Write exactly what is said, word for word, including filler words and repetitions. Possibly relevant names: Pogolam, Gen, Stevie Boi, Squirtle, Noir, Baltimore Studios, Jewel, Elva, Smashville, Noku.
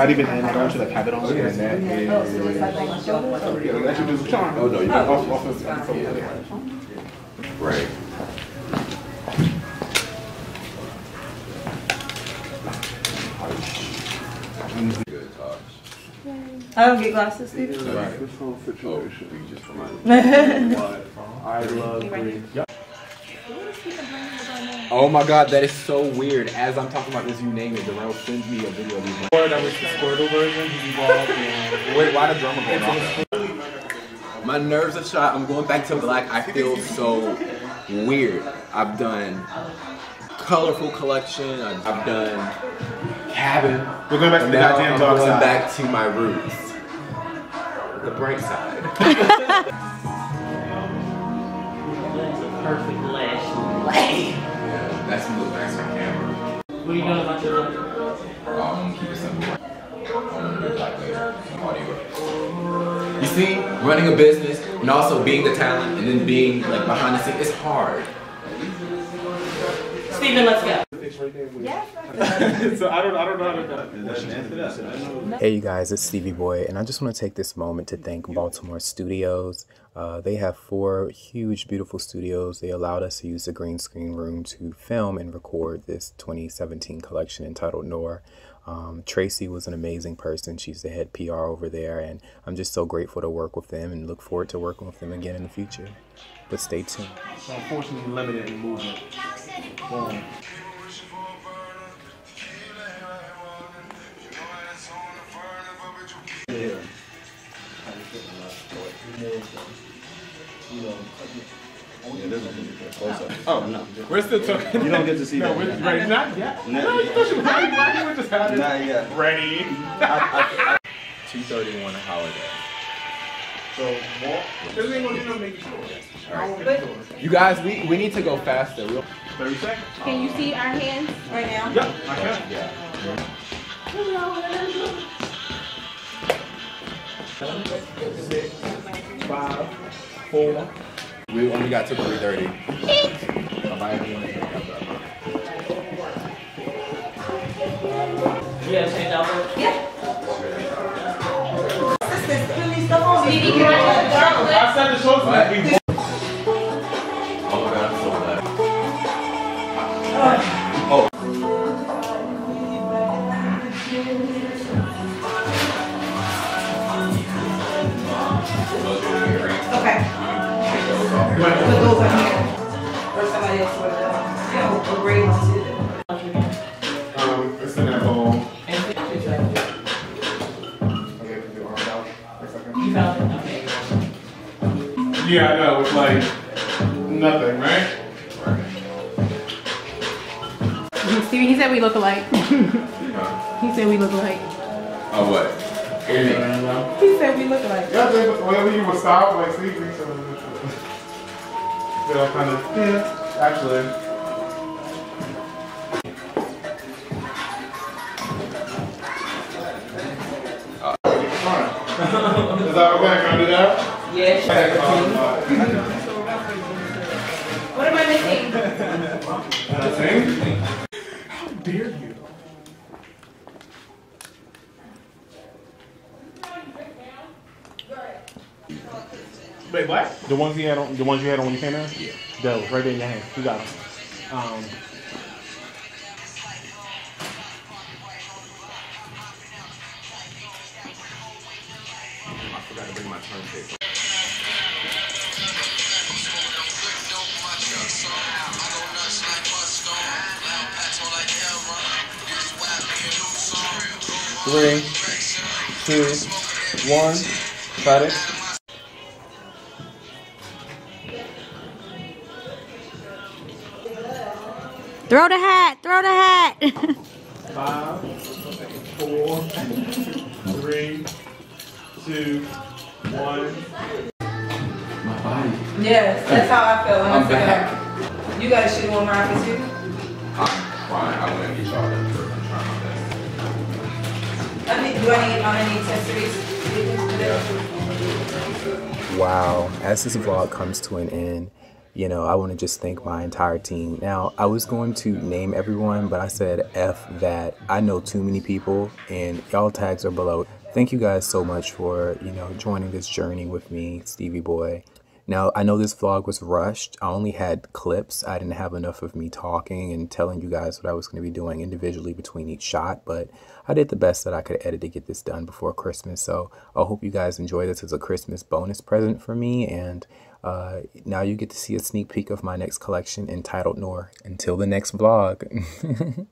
not even in, I don't want you to like have it on. Okay. And that is... Yeah, that should do charm. Oh, no, you can off, off of yeah. Right. I don't get glasses either. Right. This whole situation. Oh, you just reminded me. I love green. Oh my god, that is so weird. As I'm talking about this, you name it, Darrell sends me a video of these. That was the Squirtle version. He evolved and... Wait, why the drummer going off? My nerves are shot. I'm going back to black. I feel so weird. I've done colorful collection. I've done cabin. We're going back to the goddamn dark side. I'm going back to my roots. The bright side. Perfect lash. Lay. Yeah, that's me looking back to my camera. What are you doing about your look? Oh, I'm gonna keep it simple. I'm gonna do black later. Audio. You see, running a business and also being the talent and then being like behind the scenes, it's hard. Steven, let's go. So I don't, I don't know how to. Hey you guys, it's Stevie Boi, and I just want to take this moment to thank Baltimore Studios. Uh, they have four huge, beautiful studios. They allowed us to use the green screen room to film and record this twenty seventeen collection entitled Noir. Um, Tracy was an amazing person. She's the head P R over there, and I'm just so grateful to work with them and look forward to working with them again in the future. But stay tuned. So unfortunately, limited in movement. Um, Oh no, we're still talking. You don't get to see no, that. Right, not yet. Not no, yet. You thought you were ready. Why you were just having it? Not yet. Ready. two thirty-one holiday. So walk. This ain't gonna do no making sure. All right. You guys, we we need to go faster. Real. Thirty seconds. Can you see our hands right now? Yep. I can. Yeah. Six, five, four. We only got to three thirty. Yes, and double. Yeah. I said the show tonight. Yeah, I know, it's like nothing, right? Right. Stevie, he said we look alike. Huh? He said we look alike. Oh, what? Yeah. He said we look alike. Yeah, whenever you were south, like, see, so each other. They all kind of, yeah, actually. Uh, is that okay? Can I do that? Yes. What am I missing? Nothing. How dare you? Wait, what? The ones you had on, the ones you had on when you came in? Yeah. Those right there in your hand. You got them. Um, I forgot to bring my turntable. Three, two, one, got it. Throw the hat, throw the hat. Five, four, three, two, one. My body. Yes, that's how I feel when I'm back. You gotta shoot one rocket too. I'm fine, I wouldn't be charged. I need, do I need, I need accessories? Wow, as this vlog comes to an end, you know, I want to just thank my entire team. Now, I was going to name everyone, but I said F that. I know too many people, and y'all tags are below. Thank you guys so much for, you know, joining this journey with me, Stevie Boi. Now, I know this vlog was rushed. I only had clips. I didn't have enough of me talking and telling you guys what I was going to be doing individually between each shot, but I did the best that I could edit to get this done before Christmas. So I hope you guys enjoy this as a Christmas bonus present for me, and uh, now you get to see a sneak peek of my next collection entitled Noir. Until the next vlog.